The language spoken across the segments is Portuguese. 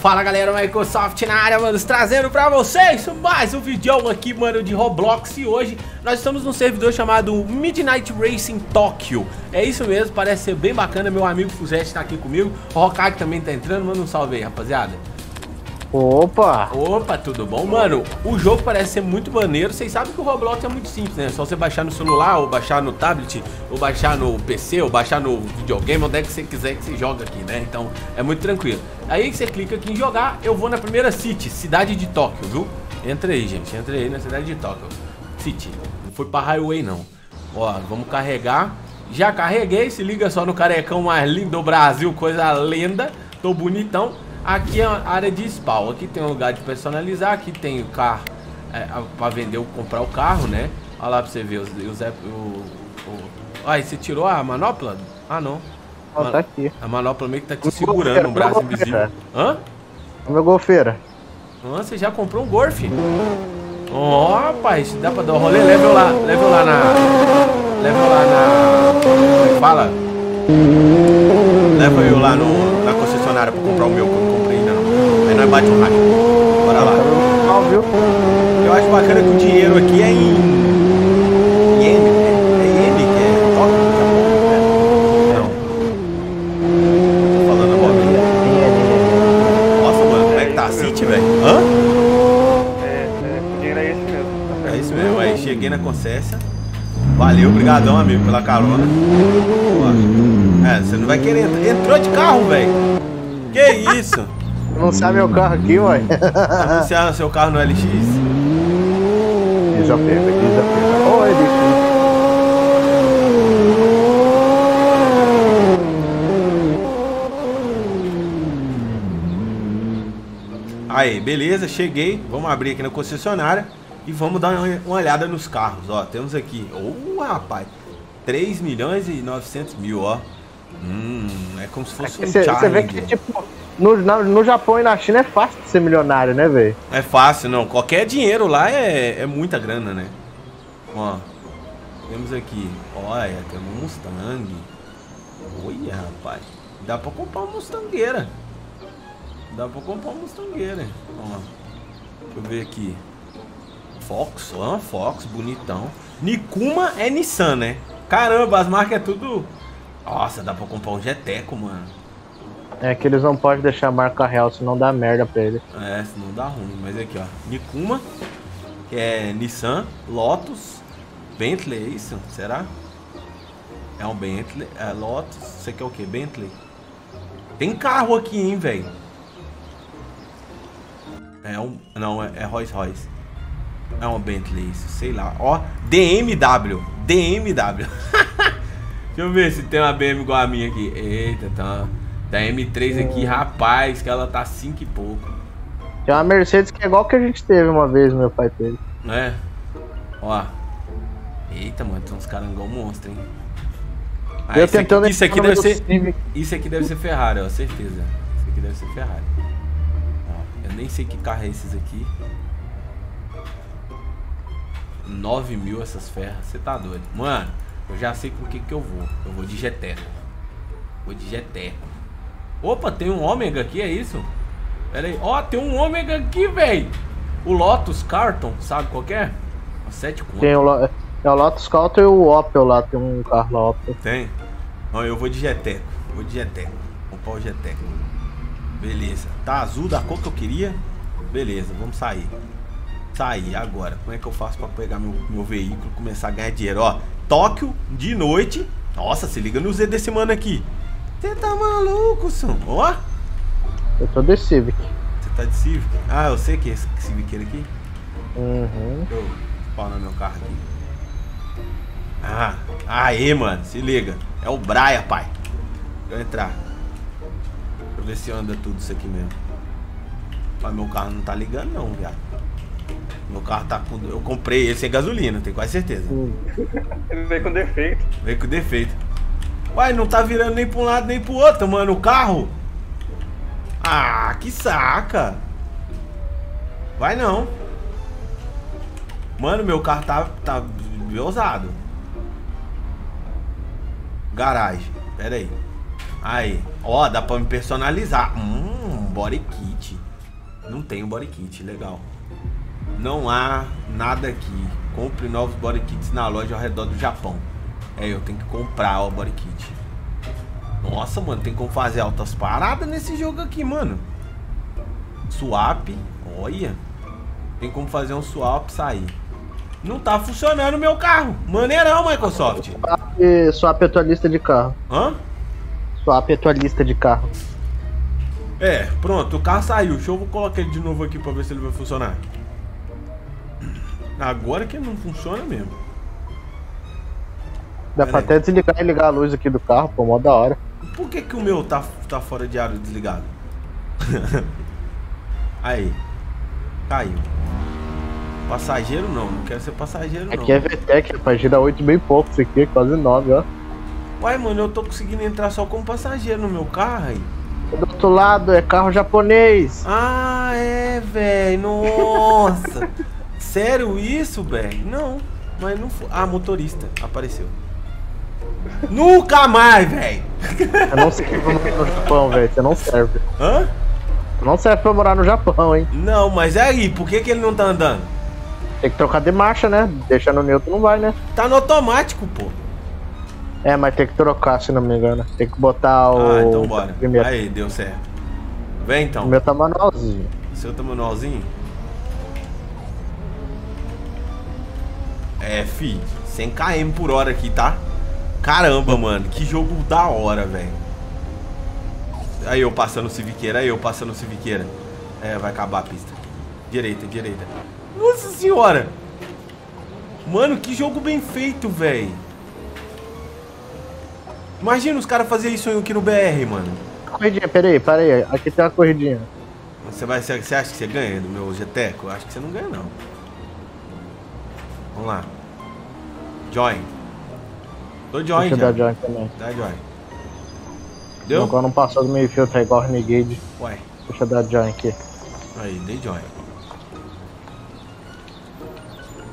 Fala galera, Microsoft na área, mano, trazendo pra vocês mais um vídeo aqui, mano, de Roblox. E hoje nós estamos num servidor chamado Midnight Racing Tokyo. É isso mesmo, parece ser bem bacana. Meu amigo Fuzete tá aqui comigo, o Hokage também tá entrando, manda um salve aí, rapaziada. Opa! Opa, tudo bom? Mano, o jogo parece ser muito maneiro. Vocês sabem que o Roblox é muito simples, né? É só você baixar no celular, ou baixar no tablet, ou baixar no PC, ou baixar no videogame, onde é que você quiser que você joga aqui, né? Então, é muito tranquilo. Aí você clica aqui em jogar, eu vou na primeira city, cidade de Tóquio, viu? Entra aí, gente, entra aí na cidade de Tóquio. City, não foi pra highway, não. Ó, vamos carregar. Já carreguei, se liga só no carecão mais lindo do Brasil, coisa lenda. Tô bonitão. Aqui é a área de spawn, aqui tem um lugar de personalizar, aqui tem o carro pra vender ou comprar o carro, né? Olha lá pra você ver, Ai, você tirou a manopla? Ah, não. Oh, tá aqui. A manopla meio que tá te segurando, um braço invisível. Hã? É meu golfeira. Hã, você já comprou um golfe? Ó, rapaz, dá pra dar um rolê? Fala. Leva eu lá na concessionária pra comprar o meu carro. Nós bate um raio. Bora lá. Eu acho bacana que o dinheiro aqui é em iene, né? É iene que é toque, né? Não. Tô falando bobinha. Nossa, mano, como é que tá a City, velho? Hã? O dinheiro é esse mesmo. É isso mesmo, aí cheguei na concessia. Valeu, brigadão, amigo, pela carona. É, você não vai querer. Entrou de carro, velho. Que isso? Anunciar meu carro aqui, ué. Anunciar seu carro no LX. Desapega. Ô, LX. Aí, beleza, cheguei. Vamos abrir aqui na concessionária e vamos dar uma olhada nos carros, ó. Temos aqui, ô, rapaz, 3.900.000, ó. É como se fosse um Challenger. Você vê que, tipo, no Japão e na China é fácil de ser milionário, né, velho? É fácil, não. Qualquer dinheiro lá é muita grana, né? Ó, temos aqui. Olha, tem um Mustang. Olha, rapaz. Dá pra comprar uma Mustangueira. Ó, deixa eu ver aqui. Fox, ó, uma Fox, bonitão. Nikuma é Nissan, né? Caramba, as marcas é tudo... Nossa, dá pra comprar um Geteco, mano. É que eles não podem deixar a marca real, senão dá merda pra eles. É, senão dá ruim. Mas aqui, ó, Nikuma, que é Nissan, Lotus, Bentley, é isso? Será? É um Bentley, é Lotus, você quer o que? Bentley? Tem carro aqui, hein, velho? É Rolls Royce. É um Bentley, isso, sei lá. Ó, DMW. Deixa eu ver se tem uma BMW igual a minha aqui. Eita, tá. Da M3 aqui, rapaz, que ela tá 5 e pouco. Tem uma Mercedes que é igual que a gente teve uma vez, meu pai teve. É? Ó. Eita, mano, tem uns caras igual monstro, hein? Ah, eu tentando aqui, isso aqui deve ser Ferrari, ó, certeza. Isso aqui deve ser Ferrari. Ó, eu nem sei que carro é esses aqui. 9.000 essas ferras, você tá doido. Mano, eu já sei por que eu vou. Eu vou de Geteco. Opa, tem um ômega aqui, é isso? Pera aí. Ó, tem um ômega aqui, velho. O Lotus Carlton, sabe qual que é? 7 contas. Tem o Lotus Carlton e o Opel lá. Tem um carro lá, Opel. Tem? Ó, eu vou de Geteco. Vou pôr o Geteco. Beleza. Tá azul da cor que eu queria. Beleza, vamos sair. Sair agora. Como é que eu faço pra pegar meu veículo e começar a ganhar dinheiro? Ó, Tóquio de noite. Nossa, se liga no Z desse mano aqui. Você tá maluco, Sam? Ó. Eu tô de Civic. Você tá de Civic? Ah, eu sei que é esse Civiceiro aqui. Uhum. Deixa eu spawnar meu carro aqui. Ah, aê, mano. Se liga. É o Braia, pai. Deixa eu entrar. Deixa eu ver se anda tudo isso aqui mesmo. Mas meu carro não tá ligando, não, viado. Meu carro tá com... Eu comprei ele sem gasolina, tenho quase certeza. Ele veio com defeito. Uai, não tá virando nem pra um lado nem pro outro, mano, o carro. Ah, que saca. Vai não. Mano, meu carro tá ousado. Garagem, pera aí. Aí, ó, dá pra me personalizar. body kit. Não tem um body kit, legal. Não há nada aqui. Compre novos body kits na loja ao redor do Japão. É, eu tenho que comprar o body kit. Nossa, mano, tem como fazer altas paradas nesse jogo aqui, mano. Swap, olha. Tem como fazer um swap sair. Não tá funcionando o meu carro. Maneirão, Microsoft. Swap é a tua lista de carro. Hã? Swap é a tua lista de carro. É, pronto, o carro saiu. Deixa eu colocar ele de novo aqui pra ver se ele vai funcionar. Agora que não funciona mesmo. Dá pra até desligar e ligar a luz aqui do carro, pô, mó da hora. Por que que o meu tá fora de área desligado? Aí. Caiu. Passageiro não, não quero ser passageiro não. Aqui é VTEC, rapaz, gira 8 bem pouco isso aqui, quase 9, ó. Uai, mano, eu tô conseguindo entrar só como passageiro no meu carro aí. Do outro lado é carro japonês. Ah, é, velho, nossa. Sério isso, velho? Não, mas não foi. Ah, motorista, apareceu. Nunca mais, velho. Eu não sei pra morar no Japão, velho, você não serve. Hã? Não serve pra morar no Japão, hein? Não, mas aí, por que que ele não tá andando? Tem que trocar de marcha, né? Deixar no neutro não vai, né? Tá no automático, pô. É, mas tem que trocar, se não me engano. Tem que botar o... Ah, então bora. Primeiro. Aí, deu certo. Vem, então. O meu tá manualzinho. O seu tá manualzinho? É, fi. 100 km por hora aqui, tá? Caramba, mano. Que jogo da hora, velho. Aí eu passando civiqueira, aí eu passando civiqueira. É, vai acabar a pista. Direita, direita. Nossa senhora! Mano, que jogo bem feito, velho. Imagina os caras fazerem isso aqui no BR, mano. Corridinha, peraí, peraí. Aqui tem uma corridinha. Você acha que você ganha do meu Geteco? Eu acho que você não ganha, não. Vamos lá. Join. Tô join, já. Dá join também. Dá join. Deu? Agora não passou do meio fio, tá igual o Renegade. Ué. Deixa eu dar join aqui. Aí, dei join.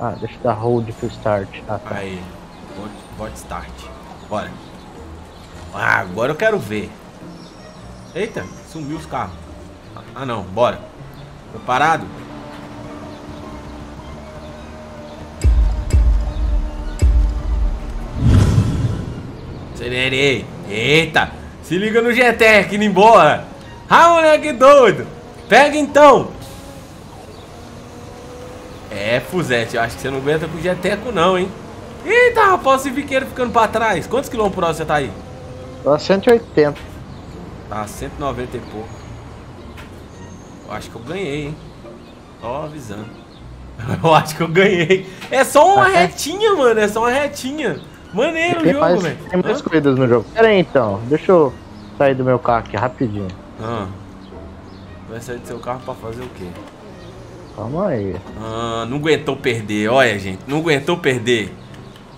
Ah, deixa eu dar hold pro start. Ah, tá. Aí, bot start. Bora. Ah, agora eu quero ver. Eita, sumiu os carros. Ah não, bora. Preparado? Acelerei. Eita. Se liga no GTR, indo embora. Ah, moleque doido. Pega então. É, Fuzete, eu acho que você não aguenta com o Geteco não, hein. Eita, rapaz, o civiqueiro ficando pra trás. Quantos quilômetros por hora você tá aí? Tô a 180. Tá, 190 e pouco. Eu acho que eu ganhei, hein. Só avisando. Eu acho que eu ganhei. É só uma retinha, mano, é só uma retinha. Maneiro o jogo, velho. Tem mais corridas no jogo. Pera aí, então. Deixa eu sair do meu carro aqui rapidinho. Ah. Vai sair do seu carro pra fazer o quê? Calma aí. Ah, não aguentou perder. Olha, gente. Não aguentou perder.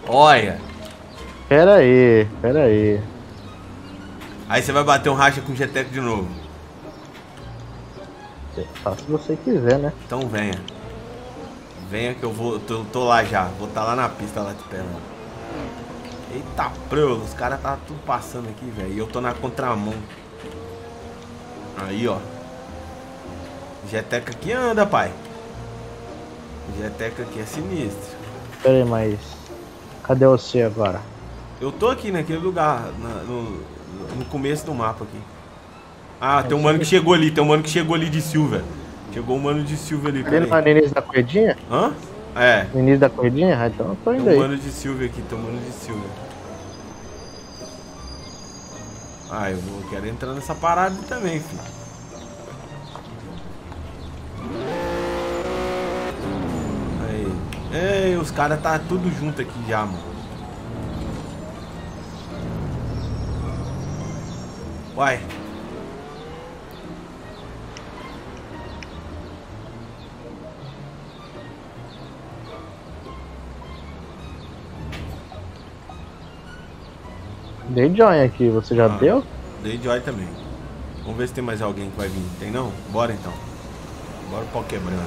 Olha. Pera aí. Pera aí. Aí você vai bater um racha com o Geteco de novo. Só se você quiser, né? Então venha. Venha que eu vou... Tô lá já. Vou estar lá na pista, lá de perna. Eita, pro, os caras tá tudo passando aqui, velho. E eu tô na contramão. Aí, ó. Geteco aqui anda, pai. Geteco aqui é sinistro. Pera aí, mas... Cadê você agora? Eu tô aqui naquele lugar, no começo do mapa aqui. Ah, tem um mano que chegou ali. Tem um mano que chegou ali de Silva. Chegou um mano de Silva ali. Cadê o início da corridinha? Hã? É. No início da corridinha? Então eu tô indo aí. Tem um mano de Silva aqui, tem um mano de Silva. Ah, eu quero entrar nessa parada também, filho. Aí. Ei, os caras tá tudo junto aqui já, mano. Uai. Dei join aqui, você já deu? Dei join também. Vamos ver se tem mais alguém que vai vir. Tem não? Bora então. Bora o pau quebrando.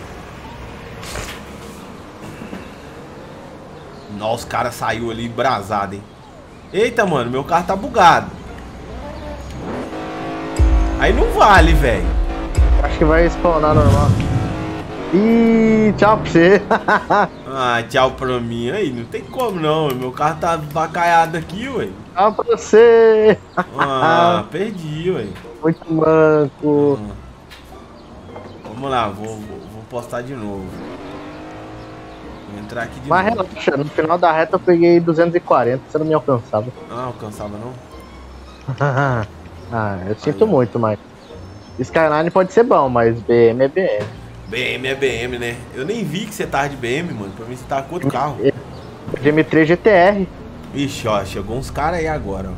Nossa, os caras saíram ali brasado, hein? Eita, mano, meu carro tá bugado. Aí não vale, velho. acho que vai spawnar normal. Ih, tchau pra você. Ah, tchau pra mim. Aí, não tem como não, meu carro tá bacalhado aqui, ué. Tchau pra você. Ah, perdi, ué. Muito manco. Vamos lá, vou postar de novo. Vou entrar aqui de novo. Mas relaxa, no final da reta eu peguei 240, você não me alcançava. Ah, alcançava não? Ah, eu sinto muito, mas Skyline pode ser bom, mas BM é BM. BM é BM, né? Eu nem vi que você tava de BM, mano. Pra mim você tava com outro carro. GM3 GTR. Ixi, ó, chegou uns caras aí agora,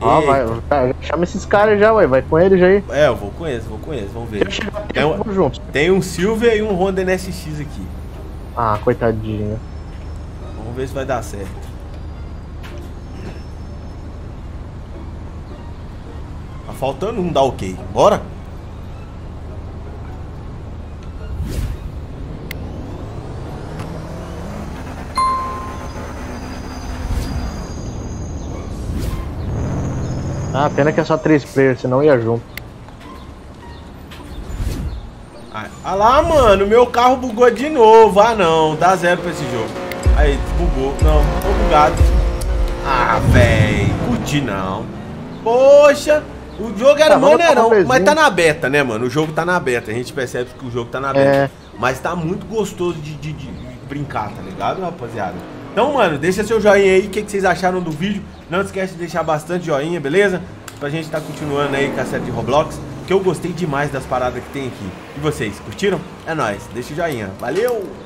ó. Ó, vai, chama esses caras já, ué. Vai com eles aí. É, eu vou com eles, vamos ver. Tem um Silvia e um Honda NSX aqui. Ah, coitadinho. Vamos ver se vai dar certo. Tá faltando um, dá ok. Bora! Ah, pena que é só 3 players, senão ia junto. Ah lá, mano, meu carro bugou de novo. Ah não, dá zero pra esse jogo. Aí, bugou. Não, tô bugado. Ah, véi, curti não. Poxa, o jogo era maneirão, mas tá na beta, né, mano? O jogo tá na beta, a gente percebe que o jogo tá na beta. É. Mas tá muito gostoso de brincar, tá ligado, rapaziada? Então, mano, deixa seu joinha aí, o que vocês acharam do vídeo. Não esquece de deixar bastante joinha, beleza? Pra gente tá continuando aí com a série de Roblox, que eu gostei demais das paradas que tem aqui. E vocês, curtiram? É nóis, deixa o joinha. Valeu!